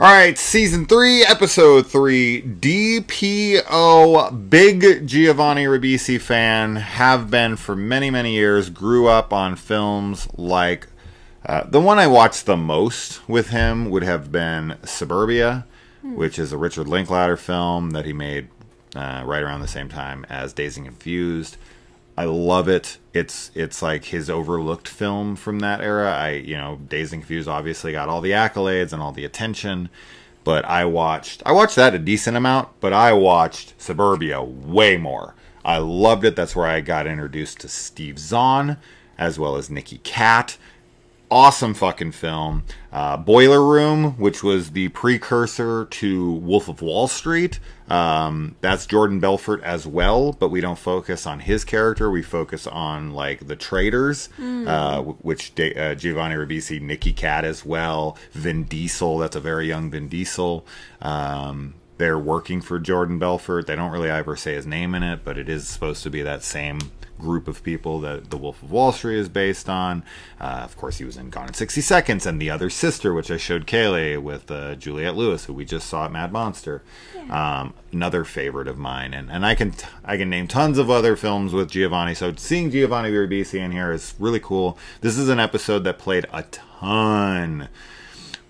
Alright, Season 3, Episode 3, DPO, big Giovanni Ribisi fan, have been for many, many years, grew up on films like, the one I watched the most with him would have been Suburbia, which is a Richard Linklater film that he made right around the same time as Dazed and Confused. I love it. It's like his overlooked film from that era. Dazed and Confused obviously got all the accolades and all the attention, but I watched that a decent amount, but I watched Suburbia way more. I loved it. That's where I got introduced to Steve Zahn as well as Nicky Katt. Awesome fucking film. Boiler Room, which was the precursor to Wolf of Wall Street. That's Jordan Belfort as well, but we don't focus on his character. We focus on, like, the traders, which Giovanni Ribisi, Nicky Katt as well, Vin Diesel. That's a very young Vin Diesel. They're working for Jordan Belfort. They don't really ever say his name in it, but it is supposed to be that same group of people that the Wolf of Wall Street is based on. Of course, he was in Gone in 60 Seconds and The Other Sister, which I showed Kayleigh with Juliette Lewis, who we just saw at Mad Monster. Yeah. Another favorite of mine, and I can name tons of other films with Giovanni. So seeing Giovanni Ribisi in here is really cool. This is an episode that played a ton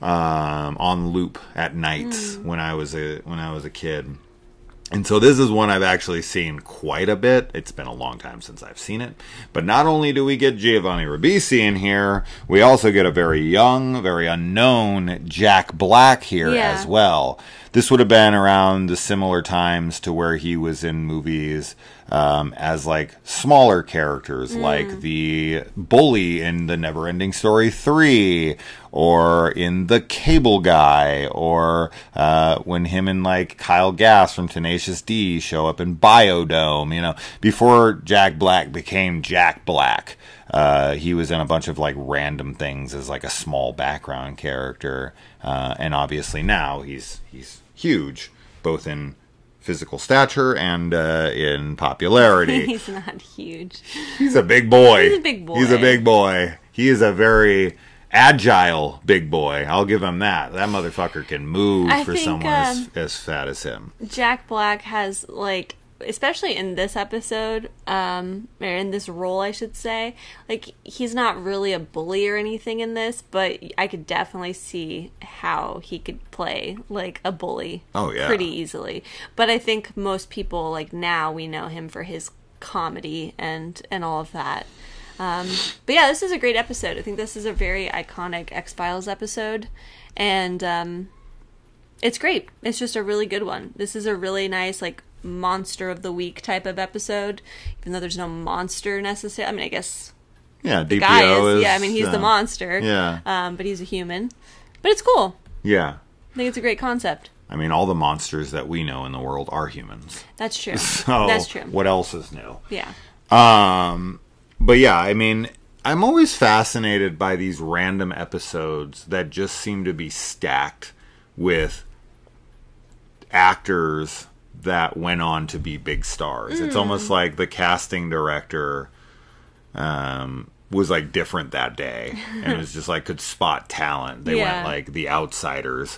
on loop at nights when I was a kid. And so this is one I've actually seen quite a bit. It's been a long time since I've seen it. But not only do we get Giovanni Ribisi in here, we also get a very young, very unknown Jack Black here as well. This would have been around the similar times to where he was in movies as, like, smaller characters, like the bully in The NeverEnding Story 3, or in The Cable Guy, or when him and, like, Kyle Gass from Tenacious D show up in Bio-Dome, you know, before Jack Black became Jack Black. He was in a bunch of, like, random things as, like, a small background character. And obviously now he's huge, both in physical stature and in popularity. He's not huge. He's a big boy. He's a big boy. He's a big boy. He is a very agile big boy. I'll give him that. That motherfucker can move for someone as fat as him. Jack Black has, like, especially in this episode, or in this role, I should say, like, he's not really a bully or anything in this, but I could definitely see how he could play, like, a bully pretty easily. But I think most people, like, now we know him for his comedy and all of that. But yeah, this is a great episode. I think this is a very iconic X-Files episode, and it's great. It's just a really good one. This is a really nice, like, monster of the week type of episode, even though there's no monster necessarily. I mean, I guess DPO guy is, I mean, he's the monster, but he's a human. But it's cool. Yeah, I think it's a great concept. I mean, all the monsters that we know in the world are humans. That's true. So that's true. What else is new? Yeah. But yeah, I mean, I'm always fascinated by these random episodes that just seem to be stacked with actors that went on to be big stars. It's almost like the casting director was, like, different that day and was just, like, could spot talent. They went, like, The Outsiders,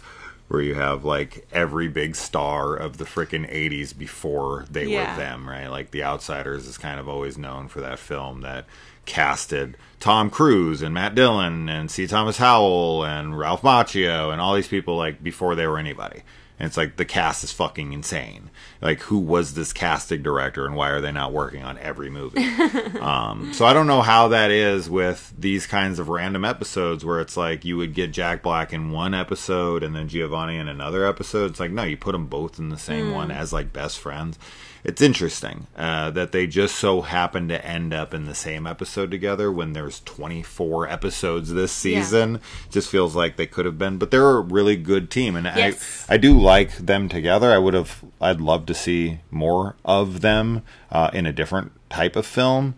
where you have, like, every big star of the frickin' 80s before they were them, right? Like, The Outsiders is kind of always known for that film that casted Tom Cruise and Matt Dillon and C. Thomas Howell and Ralph Macchio and all these people, like, before they were anybody. And it's like, the cast is fucking insane. Like, who was this casting director and why are they not working on every movie? So I don't know how that is with these kinds of random episodes where it's like you would get Jack Black in one episode and then Giovanni in another episode. It's like, no, you put them both in the same one as, like, best friends. It's interesting that they just so happen to end up in the same episode together when there's 24 episodes this season. Just feels like they could have been. But they're a really good team. And I do like them together. I'd love to see more of them in a different type of film,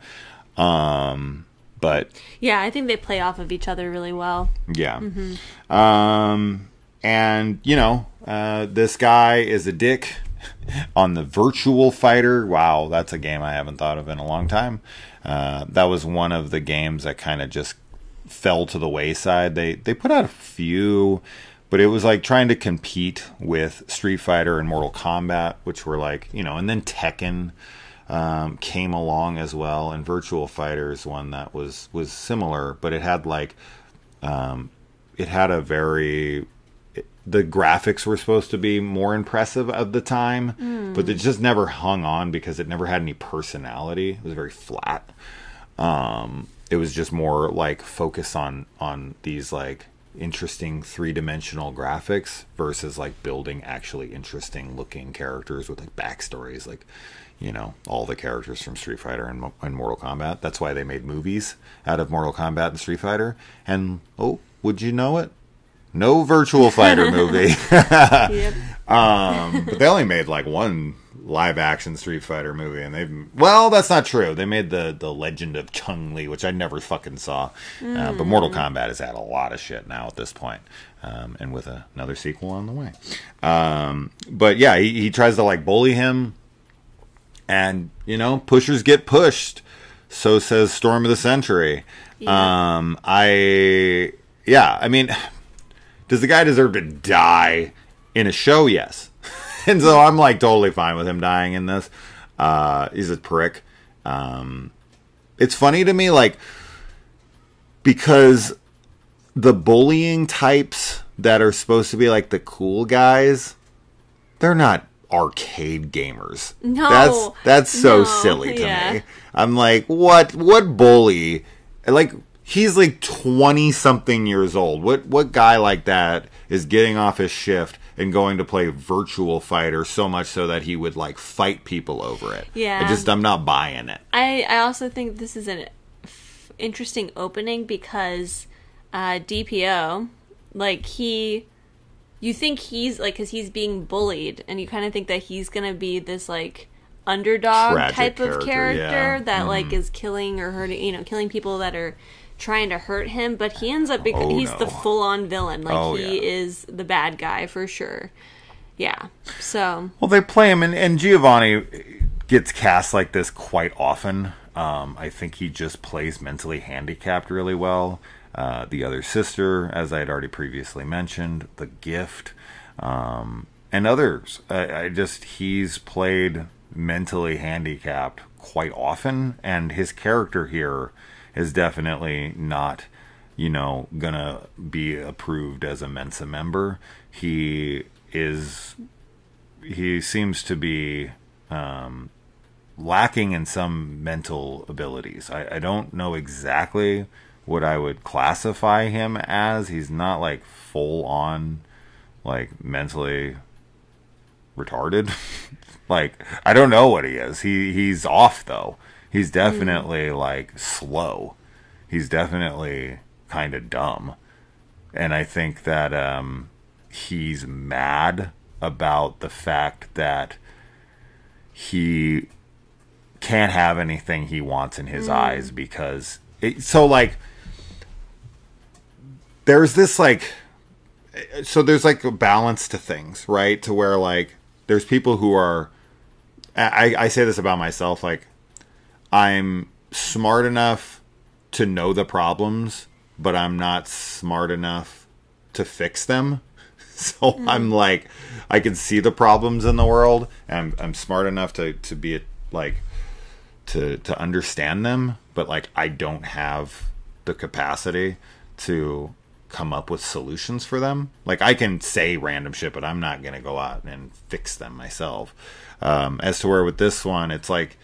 but yeah, I think they play off of each other really well. Yeah. And you know, this guy is a dick on the Virtua Fighter. Wow, that's a game I haven't thought of in a long time. That was one of the games that kind of just fell to the wayside. They put out a few, But it was like trying to compete with Street Fighter and Mortal Kombat, which were like, you know, and then Tekken came along as well. And Virtua Fighter is one that was similar, but it had like, it had a very, the graphics were supposed to be more impressive at the time, but it just never hung on because it never had any personality. It was very flat. It was just more like focus on these like interesting three-dimensional graphics versus like building actually interesting looking characters with like backstories, like, you know, all the characters from Street Fighter and Mortal Kombat. That's why they made movies out of Mortal Kombat and Street Fighter. And oh, would you know it, no Virtua Fighter movie. Yep. But they only made like one live action Street Fighter movie, and they've, well, that's not true. They made The Legend of Chung-Lee, which I never fucking saw. But Mortal Kombat has had a lot of shit now at this point, and with another sequel on the way. But yeah, he tries to like bully him, and, you know, pushers get pushed. So says Storm of the Century. Yeah. I mean, does the guy deserve to die in a show? Yes. And so I'm like totally fine with him dying in this. He's a prick. It's funny to me, like, because the bullying types that are supposed to be like the cool guys, they're not arcade gamers. No, that's so silly to me. I'm like, what bully? Like, he's like 20 something years old. What guy like that is getting off his shift and going to play Virtua Fighter so much so that he would like fight people over it? Yeah, I'm not buying it. I also think this is an interesting opening because DPO, like, you think he's like, because he's being bullied, and you kind of think that he's gonna be this like underdog type of character that like is killing or hurting, you know, killing people that are trying to hurt him, but he ends up because he's the full-on villain. Like, is the bad guy for sure. Yeah. So, well, they play him, and Giovanni gets cast like this quite often. I think he just plays mentally handicapped really well. The Other Sister, as I had already previously mentioned, The Gift, and others. He's played mentally handicapped quite often, and his character here is definitely not, you know, gonna be approved as a Mensa member. He seems to be lacking in some mental abilities. I don't know exactly what I would classify him as. He's not like full on like mentally retarded. Like, I don't know what he is. He's off though. He's definitely, like, slow. He's definitely kind of dumb. And I think that he's mad about the fact that he can't have anything he wants in his eyes because... there's, like, a balance to things, right? To where, like, there's people who are... I say this about myself, like... I'm smart enough to know the problems, but I'm not smart enough to fix them. So I'm like, I can see the problems in the world, and I'm smart enough to be like, to understand them, but like, I don't have the capacity to come up with solutions for them. Like, I can say random shit, but I'm not going to go out and fix them myself. As to where with this one, it's like,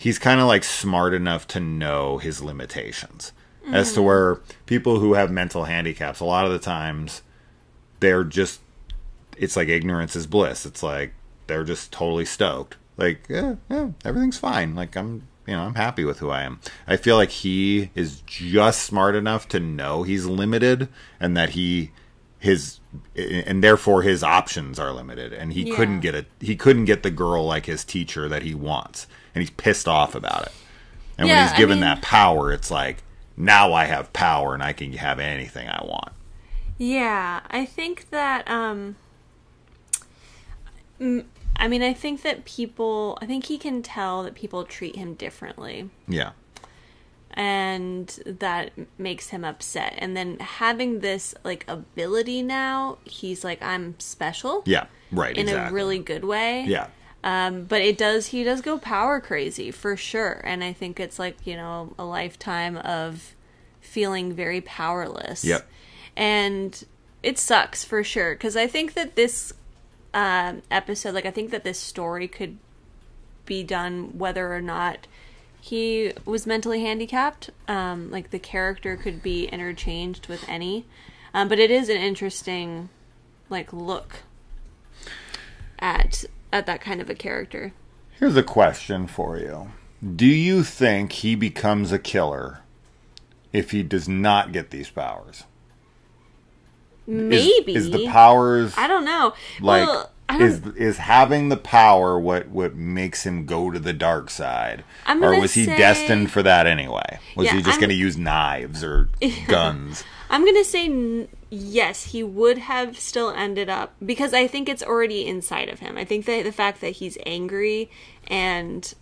he's kind of like smart enough to know his limitations. As to where people who have mental handicaps, a lot of the times they're just, it's like ignorance is bliss. It's like, they're just totally stoked. Like, yeah, everything's fine. Like, I'm happy with who I am. I feel like he is just smart enough to know he's limited, and that and therefore his options are limited, and he couldn't get the girl like his teacher that he wants. And he's pissed off about it. And when he's given that power, it's like, now I have power and I can have anything I want. Yeah, I think that, I think he can tell that people treat him differently. Yeah. and that makes him upset. And then having this like ability now, he's like, I'm special. Yeah, right. In exactly. a really good way. Yeah. But it does, he does go power crazy for sure. And I think it's like, you know, a lifetime of feeling very powerless. Yep. And it sucks for sure. 'Cause I think that this episode, like I think that this story could be done whether or not he was mentally handicapped. Like the character could be interchanged with any. But it is an interesting like look at that kind of a character. Here's a question for you. Do you think he becomes a killer if he does not get these powers? Maybe. Is the powers... I don't know. Like, well, I don't... Is having the power what makes him go to the dark side? Or was he destined for that anyway? Was he just going to use knives or guns? I'm going to say... Yes, he would have still ended up, because I think it's already inside of him. I think that the fact that he's angry and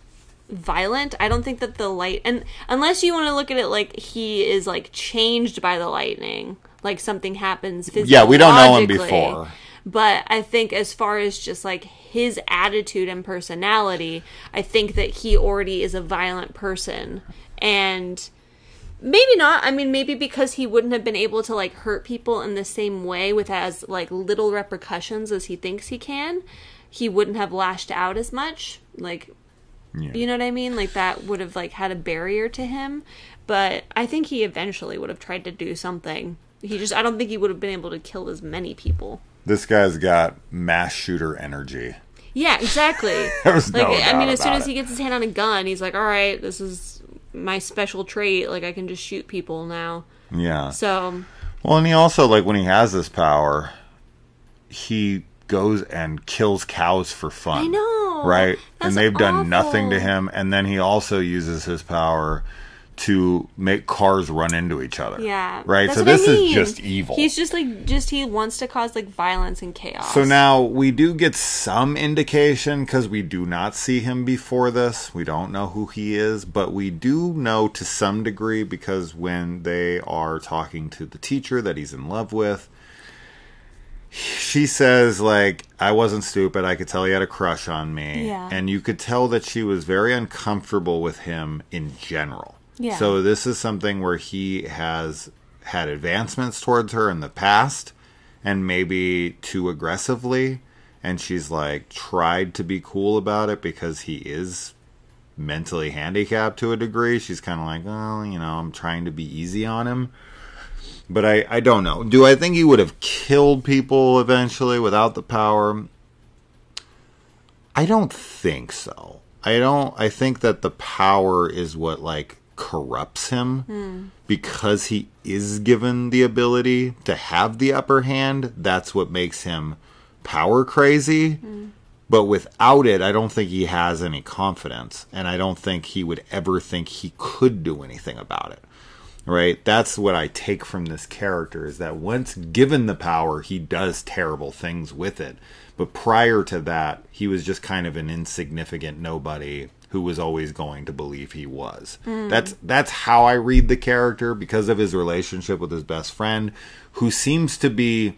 violent, I don't think that the light, and unless you want to look at it like he is like changed by the lightning, like something happens physically. Yeah, we don't know him before. But I think as far as just like his attitude and personality, I think that he already is a violent person. And... maybe not. I mean, maybe because he wouldn't have been able to, like, hurt people in the same way with as, like, little repercussions as he thinks he can. He wouldn't have lashed out as much. Like, yeah. You know what I mean? Like, that would have, like, had a barrier to him. But I think he eventually would have tried to do something. He just, I don't think he would have been able to kill as many people. This guy's got mass shooter energy. Yeah, exactly. There's like, no doubt I mean, as soon as he gets his hand on a gun, he's like, all right, this is... my special trait, like I can just shoot people now. Yeah. So. Well, and he also, like, when he has this power, he goes and kills cows for fun. I know. Right? That's and they've awful. Done nothing to him. And then he also uses his power to make cars run into each other. Yeah. Right? That's so this is just evil. He's just like, he wants to cause like violence and chaos. So now we do get some indication, because we do not see him before this. We don't know who he is, but we do know to some degree, because when they are talking to the teacher that he's in love with, she says, like, I wasn't stupid. I could tell he had a crush on me. Yeah. And you could tell that she was very uncomfortable with him in general. Yeah. So this is something where he has had advancements towards her in the past, and maybe too aggressively, and she's like tried to be cool about it because he is mentally handicapped to a degree. She's kind of like, oh, you know, I'm trying to be easy on him. But I don't know. Do I think he would have killed people eventually without the power? I don't think so. I think that the power is what, like, corrupts him because he is given the ability to have the upper hand. That's what makes him power crazy. But without it, I don't think he has any confidence, and I don't think he would ever think he could do anything about it. Right? That's what I take from this character, is that once given the power, he does terrible things with it. But prior to that, he was just kind of an insignificant nobody who was always going to believe he was. That's how I read the character, because of his relationship with his best friend, who seems to be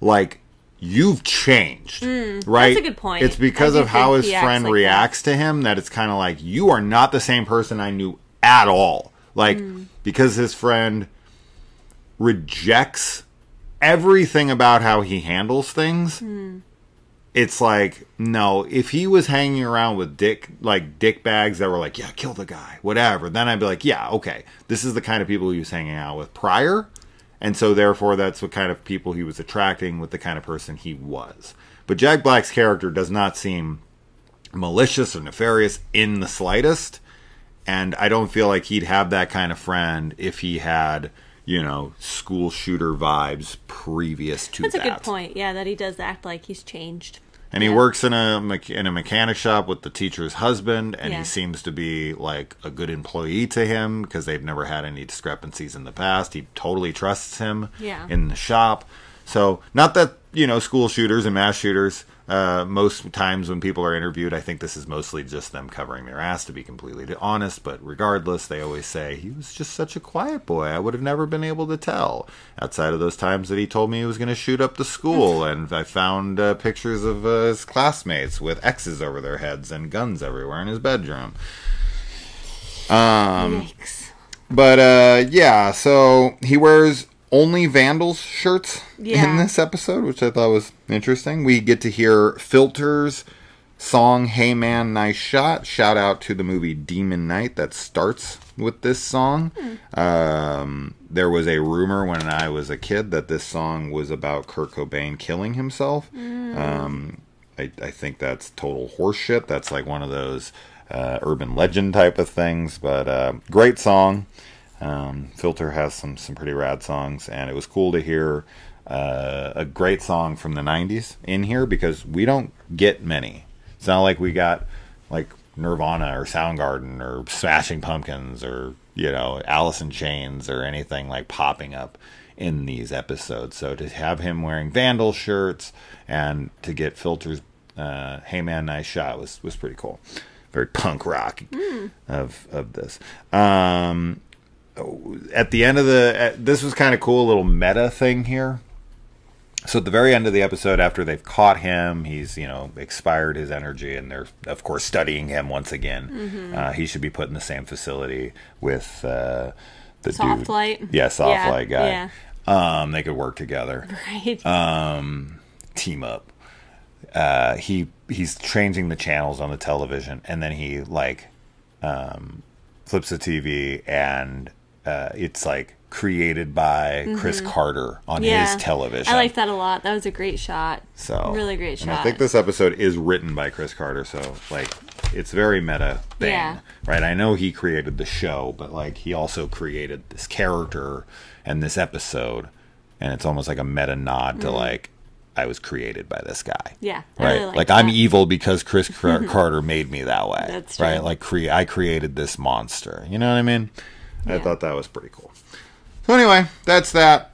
like, you've changed, right? That's a good point. It's because of how his friend reacts to him that it's kind of like, you are not the same person I knew at all. Like, because his friend rejects everything about how he handles things. It's like, no, if he was hanging around with dick bags that were like, yeah, kill the guy, whatever, then I'd be like, yeah, okay, this is the kind of people he was hanging out with prior, and so therefore that's what kind of people he was attracting with the kind of person he was. But Jack Black's character does not seem malicious or nefarious in the slightest, and I don't feel like he'd have that kind of friend if he had... you know, school shooter vibes previous to that. That's a good point. Yeah, that he does act like he's changed. And he works in a mechanic shop with the teacher's husband, and he seems to be, like, a good employee to him because they've never had any discrepancies in the past. He totally trusts him in the shop. So, not that, you know, school shooters and mass shooters Most times when people are interviewed, I think this is mostly just them covering their ass, to be completely honest. But regardless, they always say, he was just such a quiet boy. I would have never been able to tell. Outside of those times that he told me he was going to shoot up the school. And I found pictures of his classmates with X's over their heads and guns everywhere in his bedroom. Yeah, so he wears only Vandals shirts in this episode, which I thought was interesting. We get to hear Filter's song, Hey Man, Nice Shot. Shout out to the movie Demon Knight that starts with this song. There was a rumor when I was a kid that this song was about Kurt Cobain killing himself. I think that's total horseshit. That's like one of those urban legend type of things, but great song. Filter has some pretty rad songs, and it was cool to hear a great song from the 90s in here, because we don't get many. It's not like we got like Nirvana or Soundgarden or Smashing Pumpkins or, you know, Alice in Chains or anything like popping up in these episodes. So to have him wearing Vandal shirts and to get Filter's Hey Man, Nice Shot was pretty cool. Very punk rock of this. At the end of the... this was kind of cool, a little meta thing here. So at the very end of the episode, after they've caught him, he's, you know, expired his energy, and they're, of course, studying him once again. He should be put in the same facility with the Softlight. Yeah, Softlight guy. Yeah. They could work together. Right. Team up. He's changing the channels on the television, and then he, like... flips the TV, and it's like created by Chris Carter on his television. I like that a lot. That was a great shot. So really great shot. And I think this episode is written by Chris Carter, so like it's very meta thing, right? I know he created the show, but like he also created this character and this episode, and it's almost like a meta nod to like, I was created by this guy. Yeah. Right. Really like I'm evil because Chris Carter made me that way. That's true. Right. Like I created this monster. You know what I mean? Yeah. I thought that was pretty cool. So anyway, that's that.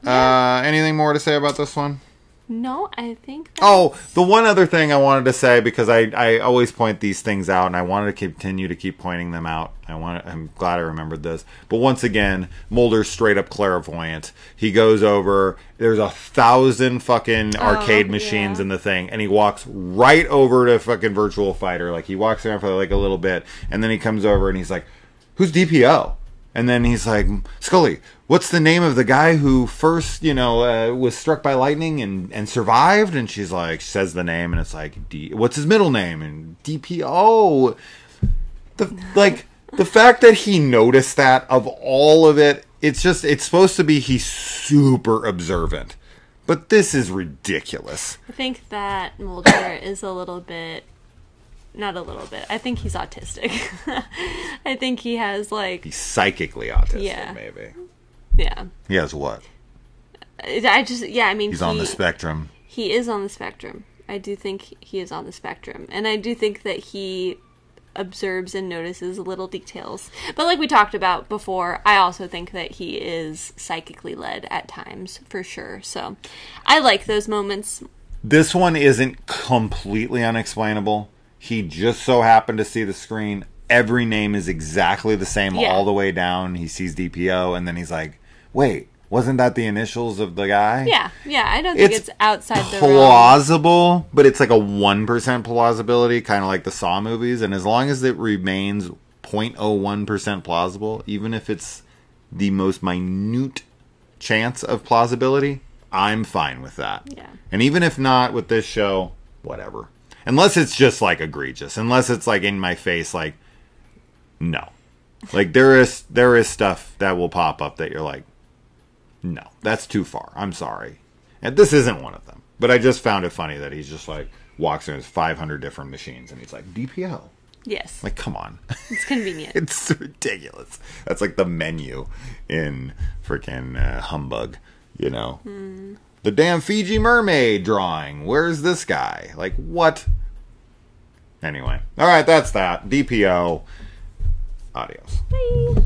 Anything more to say about this one? No, I think that's... Oh, the one other thing I wanted to say, because I always point these things out, and I wanted to continue to keep pointing them out. I'm glad I remembered this. But once again, Mulder's straight up clairvoyant. He goes over, there's 1,000 fucking arcade machines in the thing, and he walks right over to fucking Virtua Fighter. Like, he walks around for like a little bit, and then he comes over and he's like, who's DPO? And then he's like, Scully, what's the name of the guy who first, you know, was struck by lightning and survived? And she's like, she says the name, and it's like, what's his middle name? And DPO. The fact that he noticed that, of all of it, it's just, it's supposed to be he's super observant. But this is ridiculous. I think that Mulder is a little bit... Not a little bit. I think he's autistic. I think he has, like... He's psychically autistic, maybe. Yeah. He has what? I just... Yeah, I mean... He's on the spectrum. He is on the spectrum. I do think he is on the spectrum. And I do think that he observes and notices little details. But like we talked about before, I also think that he is psychically led at times, for sure. So I like those moments. This one isn't completely unexplainable. He just so happened to see the screen. Every name is exactly the same all the way down. He sees DPO, and then he's like, wait, wasn't that the initials of the guy? Yeah, yeah. I don't think it's outside the realm. Plausible, but it's like a 1% plausibility, kind of like the Saw movies. And as long as it remains 0.01% plausible, even if it's the most minute chance of plausibility, I'm fine with that. Yeah. And even if not with this show, whatever. Unless it's just, like, egregious. Unless it's, like, in my face, like, no. Like, there is stuff that will pop up that you're like, no, that's too far. I'm sorry. And this isn't one of them. But I just found it funny that he's just, like, walks in 500 different machines, and he's like, DPL. Yes. Like, come on. It's convenient. It's ridiculous. That's, like, the menu in freaking Humbug, you know? Mm. The damn Fiji mermaid drawing. Where's this guy? Like, what? Anyway. All right, that's that. DPO. Adios. Bye.